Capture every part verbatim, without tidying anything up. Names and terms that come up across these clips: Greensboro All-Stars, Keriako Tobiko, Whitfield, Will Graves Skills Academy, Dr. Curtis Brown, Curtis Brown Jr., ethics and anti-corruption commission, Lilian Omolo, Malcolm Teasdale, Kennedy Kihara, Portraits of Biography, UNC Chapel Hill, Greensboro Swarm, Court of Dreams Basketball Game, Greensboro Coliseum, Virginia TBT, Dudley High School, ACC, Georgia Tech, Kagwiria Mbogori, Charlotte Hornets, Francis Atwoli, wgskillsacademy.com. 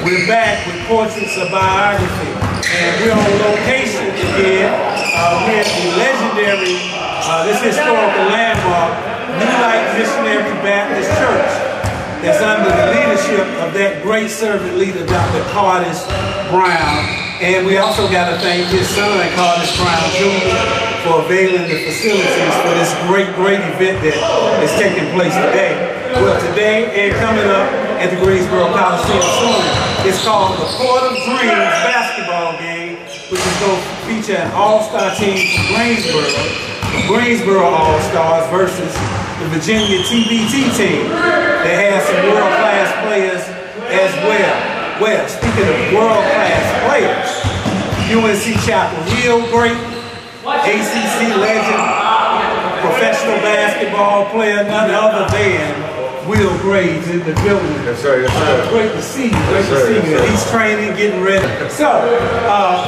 We're back with Portraits of Biography, and we're on location again. Uh, we're at the legendary, uh, this historical landmark, New Light Missionary Baptist Church, that's under the leadership of that great servant leader, Doctor Curtis Brown. And we also got to thank his son, Curtis Brown Junior, for availing the facilities for this great, great event that is taking place today. Well, today and coming up at the Greensboro Coliseum soon, it's called the Court of Dreams Basketball Game, which is going to feature an all-star team from Greensboro, the Greensboro All-Stars versus the Virginia T B T team that has some world-class players as well. Well, speaking of world-class players, U N C Chapel Hill great, A C C legend, professional basketball player, none other than Will Graves in the building. Yes, sir. Yes, sir. Uh, great to see you. Great yes, to see you. Yes, he's training, getting ready. So, uh,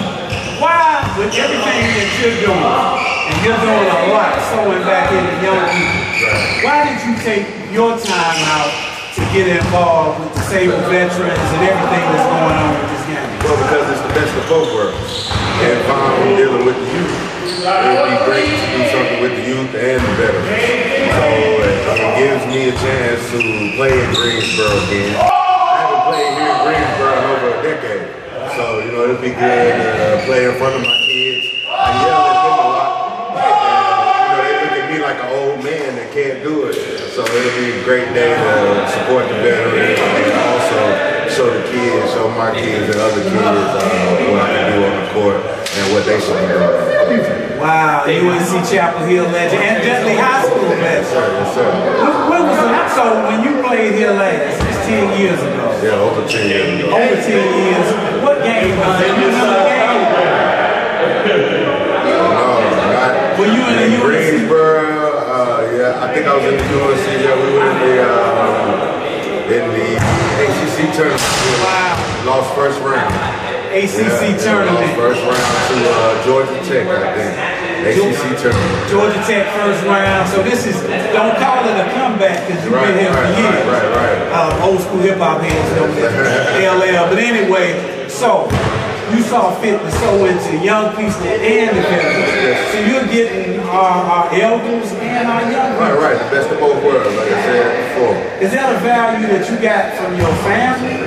why, with everything that you're doing, and you're doing a lot, sewing back into young people, why did you take your time out to get involved with disabled veterans and everything that's going on with this game? Well, because it's the best of both worlds. And if I'm dealing with the youth, it would be great to do something with the youth and the veterans. So it gives me a chance to play in Greensboro again. I haven't played here in Greensboro in over a decade. So, you know, it would be good to uh, play in front of my kids. I yell at them a lot. And, you know, they look at me like an old man that can't do it. So it would be a great day to support the veterans and also show the kids, show my kids and other kids uh, what I can do on the court and what they should do. Wow, U N C Chapel Hill legend and Dudley High School legend. Yes, sir, yes, sir. When, when was the, so when you played here last, it's ten years ago. Yeah, over ten years ago. Over ten years. What game was it? You remember the game? No, not. Were you in the U N C? Greensboro, uh, yeah, I think I was in the U N C. Yeah, we were in the uh, in the A C C tournament. Wow. Lost first round. A C C yeah, tournament. First round to uh, Georgia Tech, I think. A C C tournament. Georgia Tech first round. So this is, don't call it a comeback because you've right, been here right, for years. Right, right, right. Uh, old school hip hop heads know that. L L. But anyway, so you saw fit to sow into young people and the veterans. So you're getting our, our elders and our young people. Right, right. The best of both worlds, like I said before. Is that a value that you got from your family?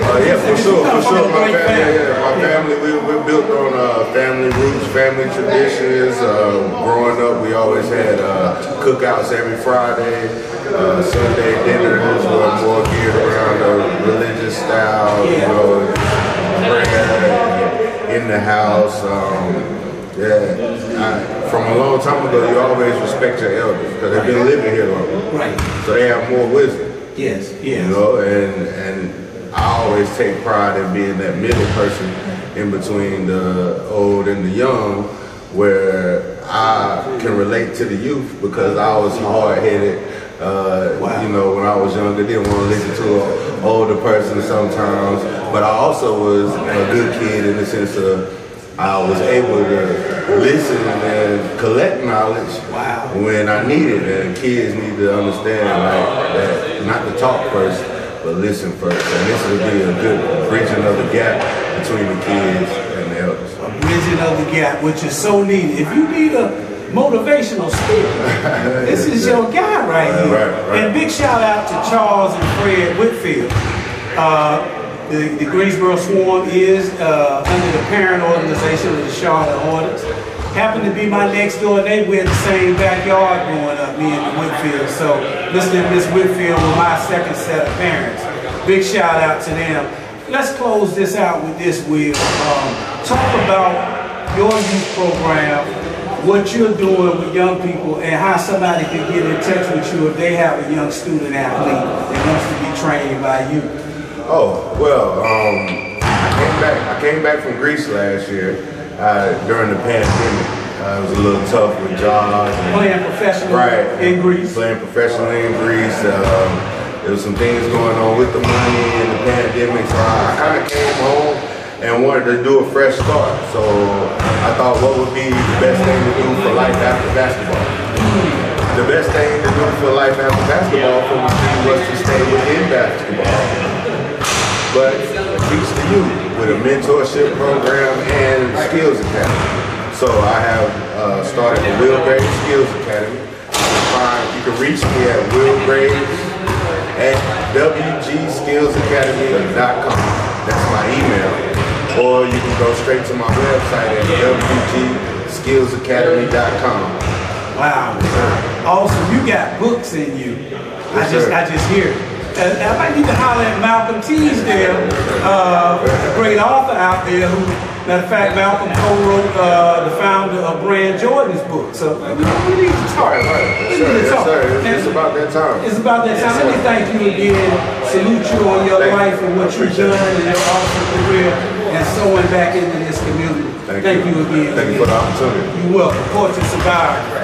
Uh, yeah, for sure, for sure. My family, yeah, yeah. My family, we, we're built on uh, family roots, family traditions. Uh, growing up, we always had uh, cookouts every Friday, uh, Sunday dinner. Those were more geared around a religious style, you know, prayer in the house. Um, yeah, I, from a long time ago, you always respect your elders because they've been living here longer, right? So they have more wisdom. Yes, yes. You know, and and. I always take pride in being that middle person in between the old and the young, where I can relate to the youth because I was hard-headed. Uh, wow. You know, when I was younger, didn't want to listen to an older person sometimes, but I also was a good kid in the sense of I was able to listen and collect knowledge wow. when I needed it. And kids need to understand like, that not to talk first, but listen first, and this will be a good bridging of the gap between the kids and the elders. A bridging of the gap, which is so needed. If you need a motivational speaker, this is your guy right here. Right, right. And big shout out to Charles and Fred Whitfield. Uh, the, the Greensboro Swarm is uh, under the parent organization of the Charlotte Hornets. Happened to be my next door neighbor. We had the same backyard growing up, me and the Whitfield. So Mister and Miss Whitfield were my second set of parents. Big shout out to them. Let's close this out with this, Will. Um, talk about your youth program, what you're doing with young people, and how somebody can get in touch with you if they have a young student athlete that wants to be trained by you. Oh, well, um, I came back, I came back from Greece last year. Uh, during the pandemic, uh, it was a little tough with jobs. And, playing professionally right, in Greece. Playing professionally in Greece. Um, there was some things going on with the money and the pandemic, so I, I kind of came home and wanted to do a fresh start. So I thought, what would be the best thing to do for life after basketball? The best thing to do for life after basketball for me was to stay within basketball. but reach the youth with a mentorship program and skills academy. So I have uh, started the Will Graves Skills Academy. You can reach me at Will Graves at w g skills academy dot com. That's my email. Or you can go straight to my website at w g skills academy dot com. Wow. Awesome. You got books in you. Yes, I just sir. I just hear it. I might need to holler at Malcolm Teasdale, uh, a great author out there who, matter of fact, Malcolm co-wrote uh, the founder of Brand Jordan's book. So we need to talk. Right, right. Sure, need to talk. Yes, sir. It's, it's about that time. It's about that time. Yes, let me thank you again. Salute you on your thank life and what you've done and your awesome career and sowing back into this community. Thank, thank you. you again. Thank you for the opportunity. You're welcome. Fortune Survivor.